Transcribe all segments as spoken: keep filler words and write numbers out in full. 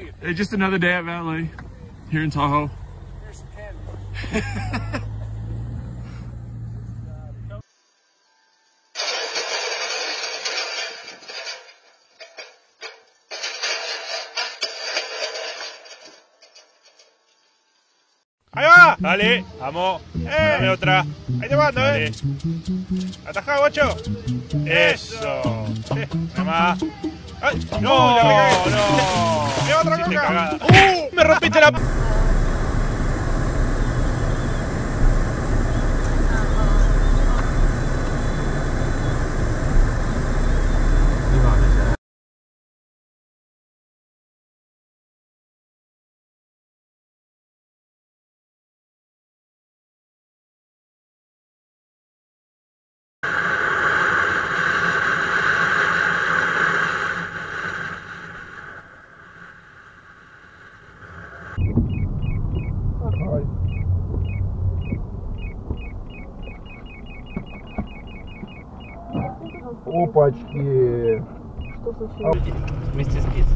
day. Hey, just another day at Valet here in Tahoe. Here's some candy. Ahí va, dale, vamos, eh, dame otra, ahí te mando, eh, atajado, guacho, eso, eh, dame más, ay, no, no, no, me va otra coca, uh, me rompiste la p... Опачки! Что случилось? Вместе спит.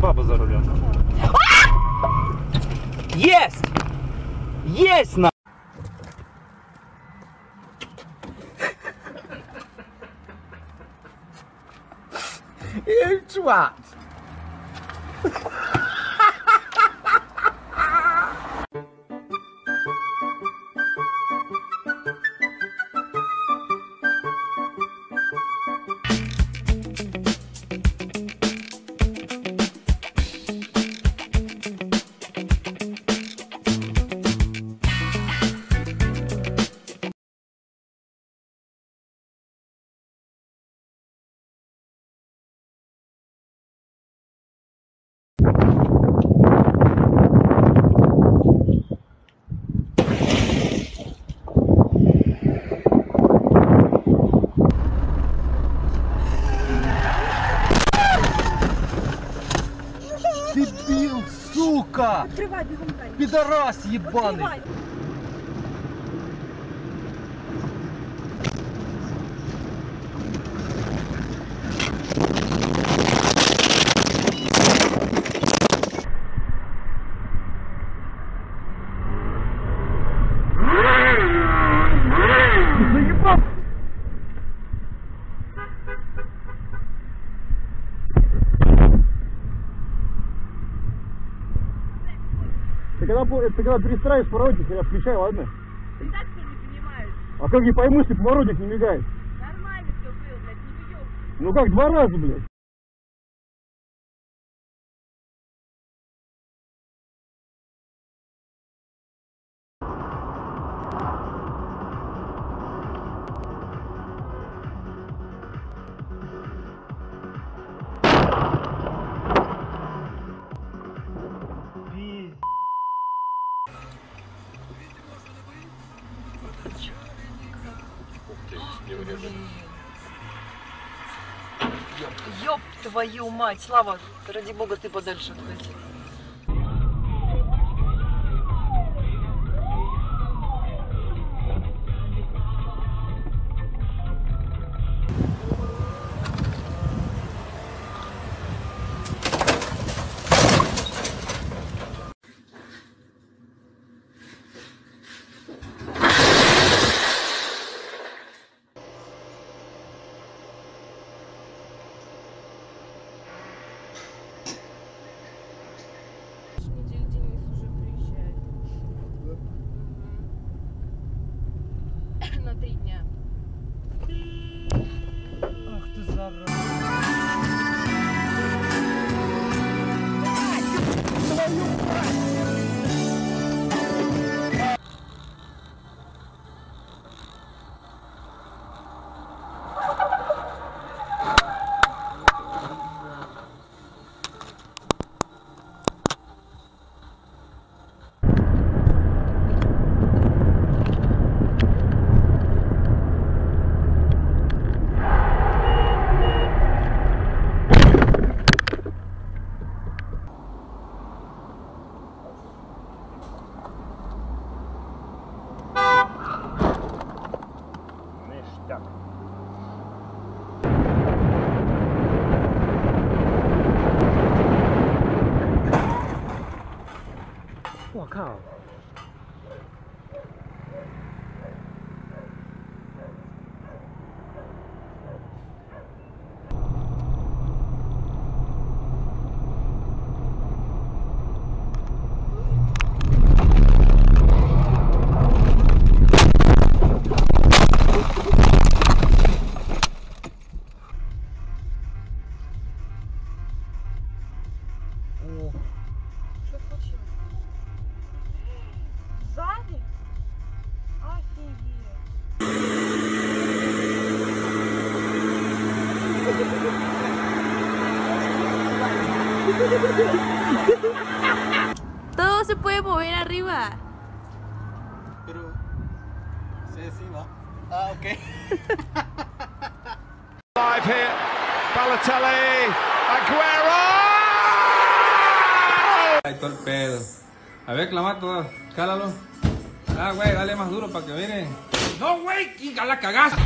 Баба за рулем. Есть! Есть на... You twat! Дебил, сука! Отрывай, бегунка! Пидорас ебаный! Отрывай. Ты когда перестраиваешь поворотник, я включаю, ладно? Ты так что не понимаешь? А как не пойму, если поворотник не мигает? Нормально все было, блядь, не бьёшь. Ну как, два раза, блядь? Ёб твою мать, Слава, ради бога, ты подальше отходи. Todo se puede mover arriba. Pero se encima. Ah, okay. Live here. Balotelli, Aguero. Ahí todo el pedo. A ver, Clamato, cálalo. Ah, güey, dale más duro para que viene. No, güey, quita la cagaza.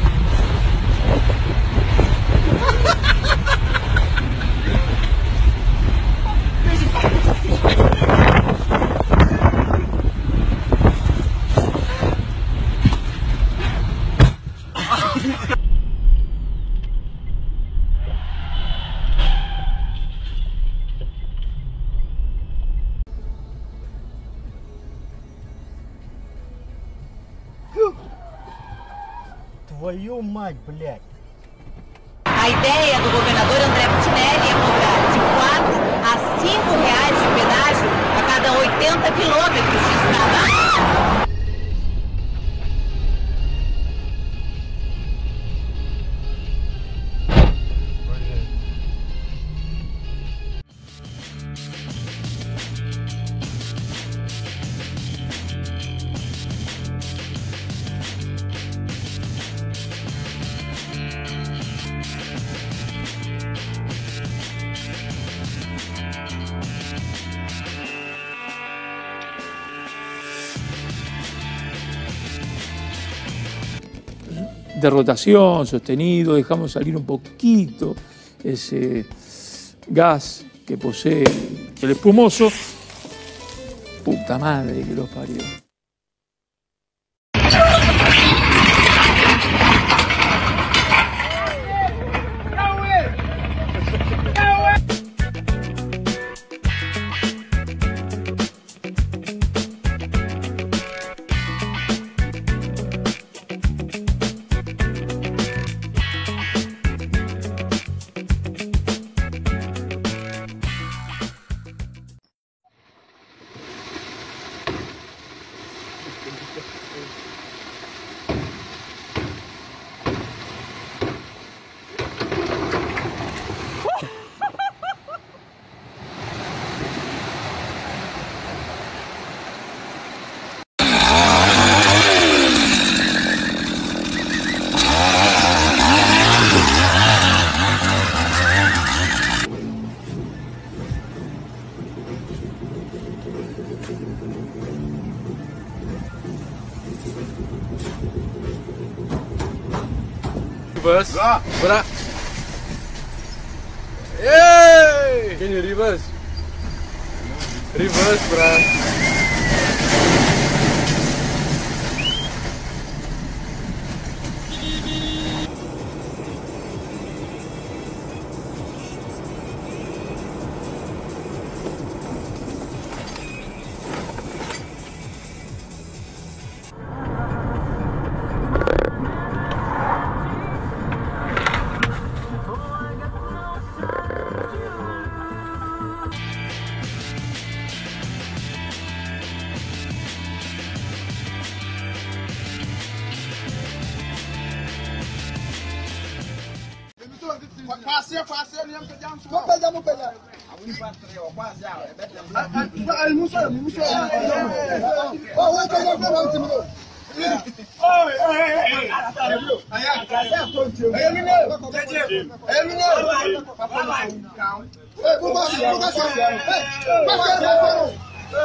Твою мать, блядь. A ideia do governador André Pitinelli é cobrar de quatro a cinco reais de pedágio a cada oitenta quilômetros de estrada. De rotación, sostenido, dejamos salir un poquito ese gas que posee el espumoso. Puta madre que los parió. Reverse. Bra. Bra. Yay! Can you reverse? Reverse, brah. Passei, passei, eu lembro que já não sou. Vamos pegar, vamos pegar. Ele não sou, ele não sou. Olha, pegar, vamos pegar. Oi, ei, ei. Aí, acertou o tio. Aí, menino. Aí, menino. Vai, vai. Ei, vamos passar, vamos passar. Ei, passei, passei. Ei,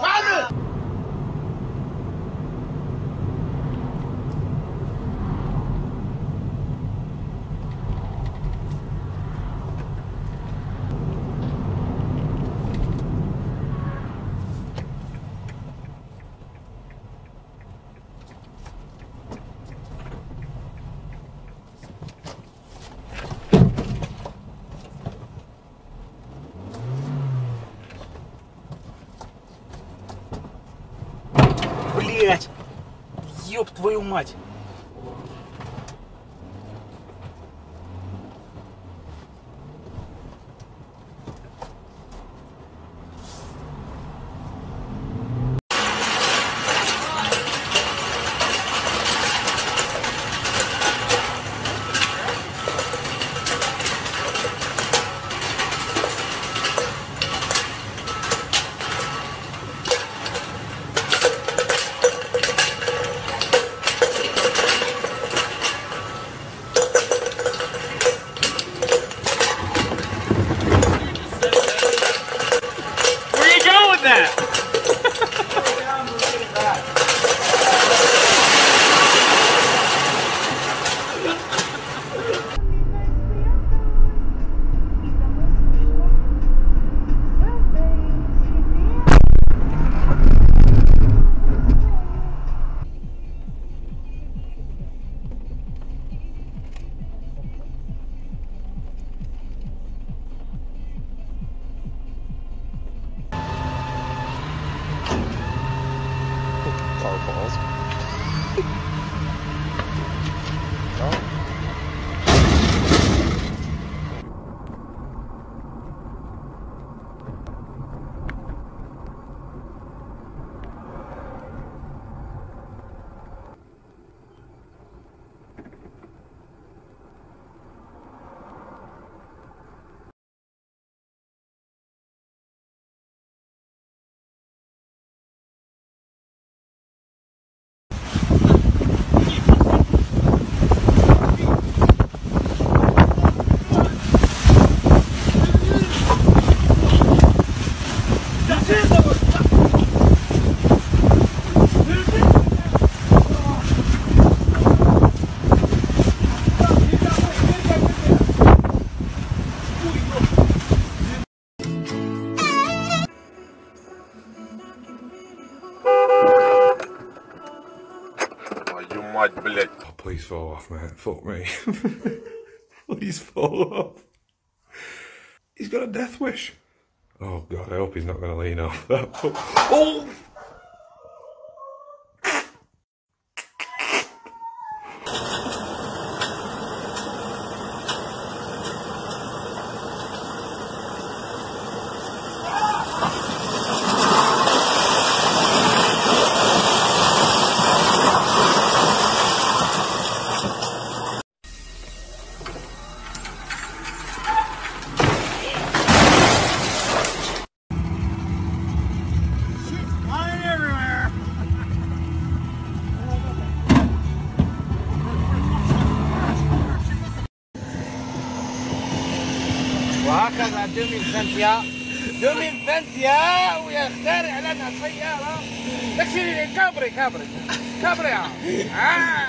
vai, vai. Блять! Ёб твою мать! please fall off, man. Fuck me. Please fall off. He's got a death wish. Oh God, I hope he's not going to lean off that. Oh! وهكذا دومين فانسيا دومين فانسيا ويخترع لنا سيارة تكسيري كابري كابري كابري آه يا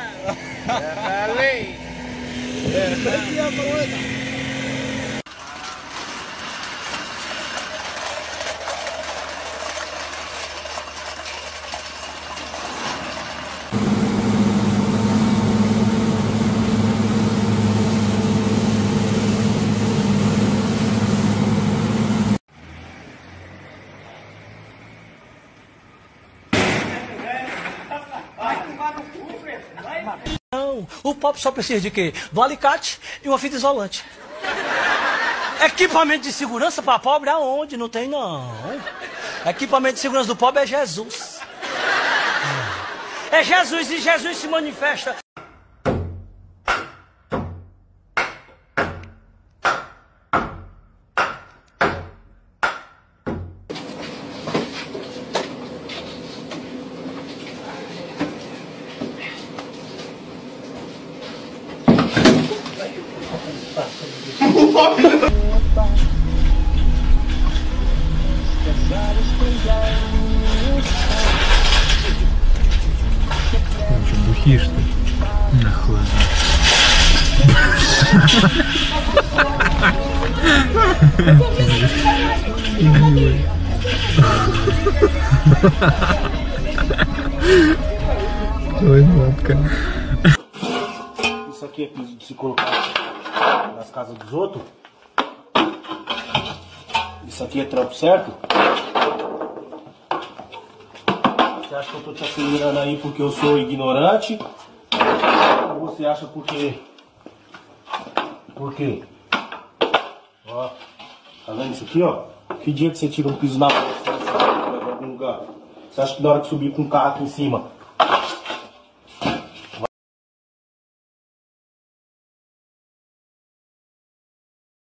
خلي فانسيا مروضة. Não, o pop só precisa de quê? Do alicate e uma fita isolante. Equipamento de segurança para pobre aonde? Não tem não. Equipamento de segurança do pobre é Jesus. É Jesus e Jesus se manifesta. Бухи, что ли? Нахлад. Ой, матка. Isso aqui é se colocar nas casas dos outros. Isso aqui é trampo certo? Você acha que eu tô te acelerando aí porque eu sou ignorante? Ou você acha porque... Por quê? Ó, tá vendo isso aqui, ó? Que dia que você tira um piso na bolsa, você vai pra algum lugar? Você acha que na hora que subir com o carro aqui em cima,